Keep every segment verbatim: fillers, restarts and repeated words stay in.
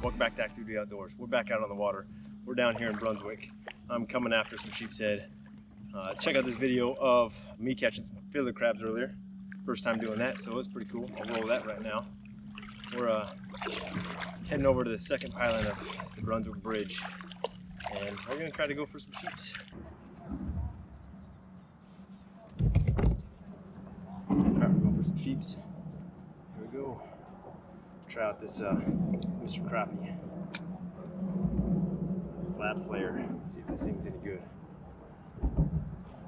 Welcome back to Activity Outdoors. We're back out on the water. We're down here in Brunswick. I'm coming after some sheepshead. Uh, check out this video of me catching some fiddler crabs earlier. First time doing that, so it's pretty cool. I'll roll that right now. We're uh, heading over to the second island of the Brunswick Bridge, and we're gonna try to go for some sheeps. Alright, we're going for some sheeps. Here we go. Try out this uh, Mister Crappie Slab Slayer. Let's see if this thing's any good.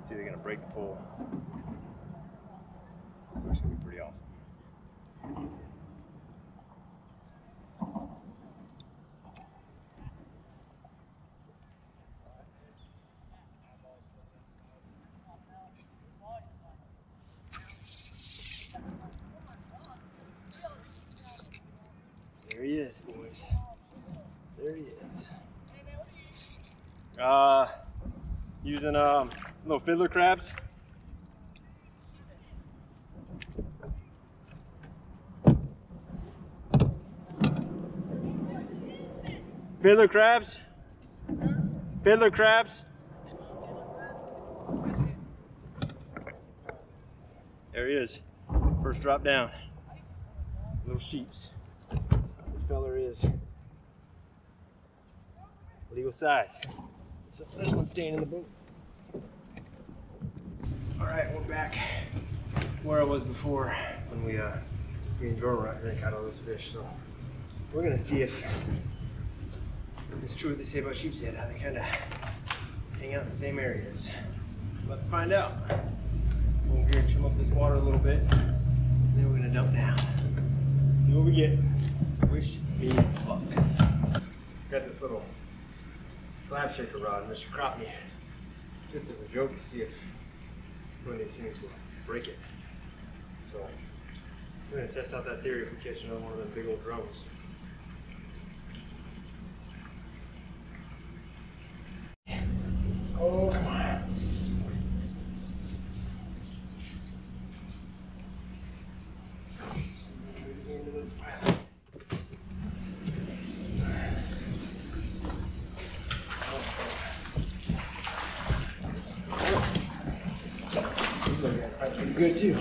It's either gonna break the pole, which is gonna be pretty awesome. There he is, boys. There he is. Uh, using um, little fiddler crabs. Fiddler crabs. Fiddler crabs. There he is. First drop down. Little sheeps. Color is legal size. So this one's staying in the boat. All right, we're back where I was before when we uh, me and Jordan right there caught all those fish. So we're gonna see if it's true what they say about sheepshead, how they kind of hang out in the same areas. Let's find out. We're gonna trim up this water a little bit, and then we're gonna dump down. See what we get. Wish me luck. Got this little slab shaker rod, Mister Crappie, just as a joke to see if one of these things will break it. So we're gonna test out that theory if we catch another one of them big old drums. Oh, come on. Into those piles. Good too.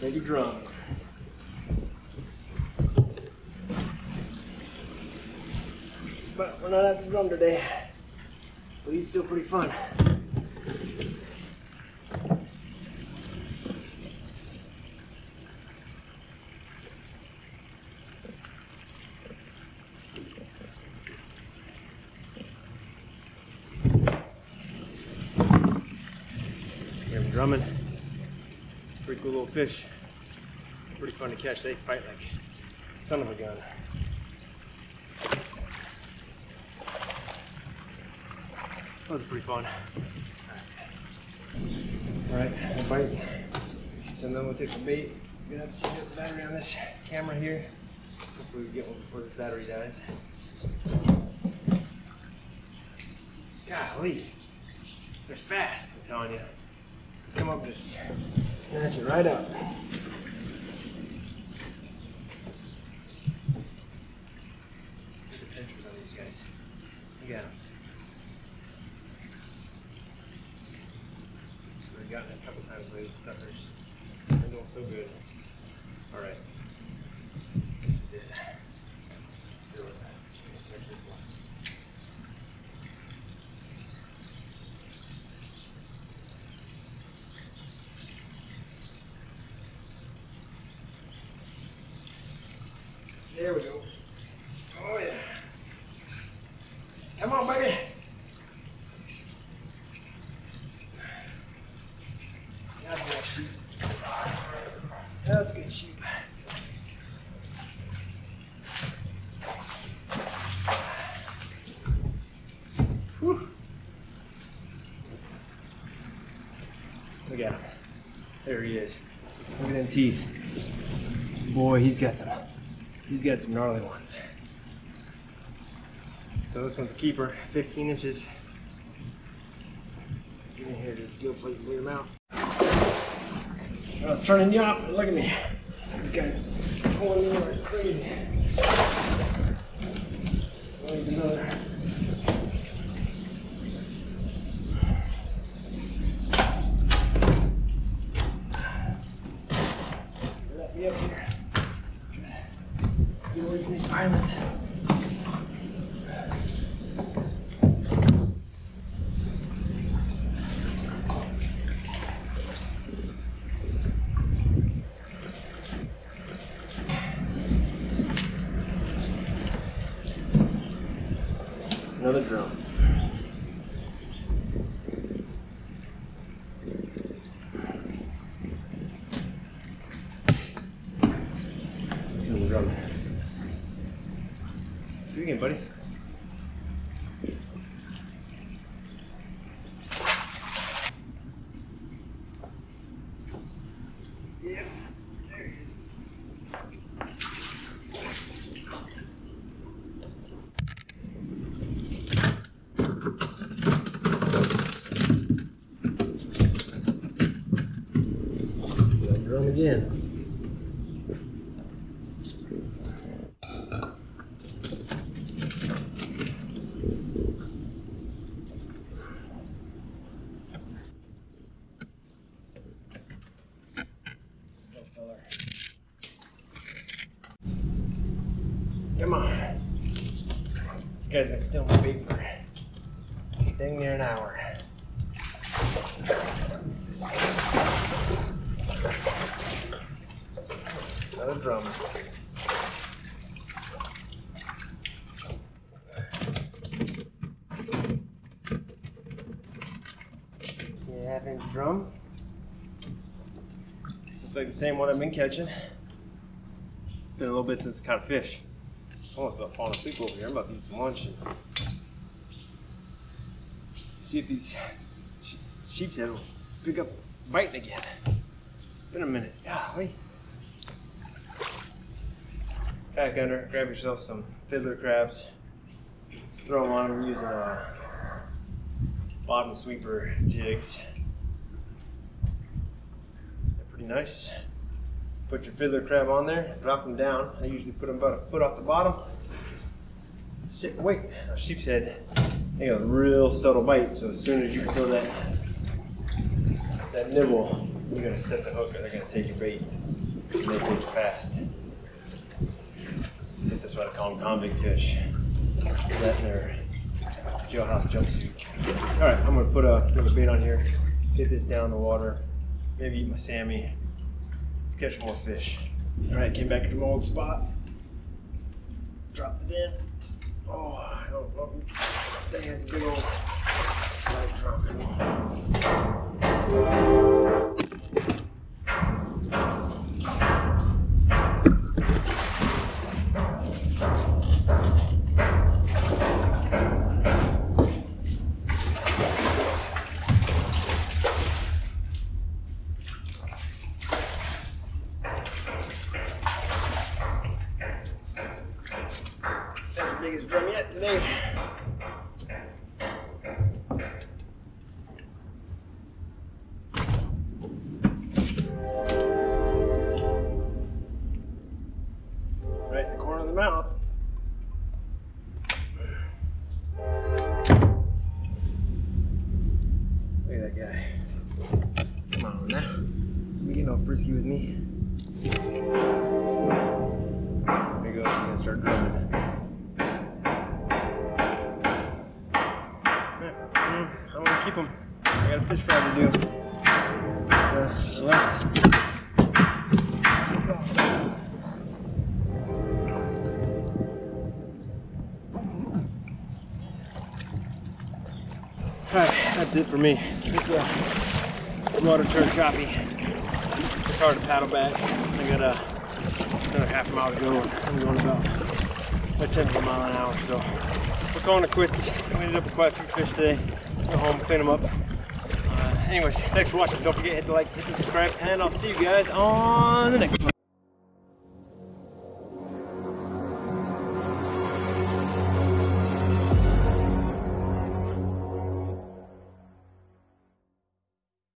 Big drum. But we're not at the drum today. But he's still pretty fun. Drumming. Pretty cool little fish. Pretty fun to catch. They fight like a son of a gun. Those are pretty fun. Alright, we'll bite. So then we'll take the bait. We're gonna have to shoot up the battery on this camera here. Hopefully we get one before the battery dies. Golly. They're fast, I'm telling you. Come up, just snatch it right up. Look at the pictures on these guys. You got them. We've gotten a couple times with these suckers. They're doing so good. All right. This is it. Do it. Let's catch this one. There we go. Oh yeah. Come on, baby. That's a nice sheep. That's a good sheep. Whew. Look at him. There he is. Look at them teeth. Boy, he's got some. He's got some gnarly ones. So this one's a keeper, fifteen inches. Get in here. here to go plate and clear them out. I was turning you up, look at me. These guys pulling me over crazy. I'll leave another. They let me up here. Get away from these islands. Another drum. Let's see the drum. Do it again, buddy. Yep, there it is. Drum again. Come on. This guy's been stealing my bait for dang near an hour. Another drum. two and a half inch drum. Looks like the same one I've been catching. Been a little bit since I caught fish. Almost about falling asleep over here. I'm about to eat some lunch. And see if these sheepshead will pick up biting again. It's been a minute. Golly. Back under, grab yourself some fiddler crabs, throw them on them using uh, bottom sweeper jigs. They're pretty nice. Put your fiddler crab on there, drop them down. I usually put them about a foot off the bottom. Sit and wait. Now, sheepshead, they got a real subtle bite, so as soon as you feel that, that nibble, you're going to set the hook and they're going to take your bait and they take it fast. I guess that's why I call them convict fish. That in their jailhouse jumpsuit. Alright, I'm going to put a, put a bait on here, get this down in the water, maybe eat my Sammy, let's catch more fish. Alright, came back to my old spot, dropped it in. Oh, I don't love it. Dang, it's a big old light drum. Biggest drum yet today. Right in the corner of the mouth. Look at that guy. Come on now. You getting all frisky with me? There he goes. I'm gonna start drumming. I want to keep them. I got a fish fry to do. It's, uh, the last. Alright, that's it for me. This uh, water turned choppy. It's hard to paddle back. I got uh, another half mile to go. I'm going about a tenth of a mile an hour. So we're calling it quits. We ended up with quite a few fish today. Go home, clean them up. Uh, anyways, thanks for watching. Don't forget, hit the like, hit the subscribe, and I'll see you guys on the next one.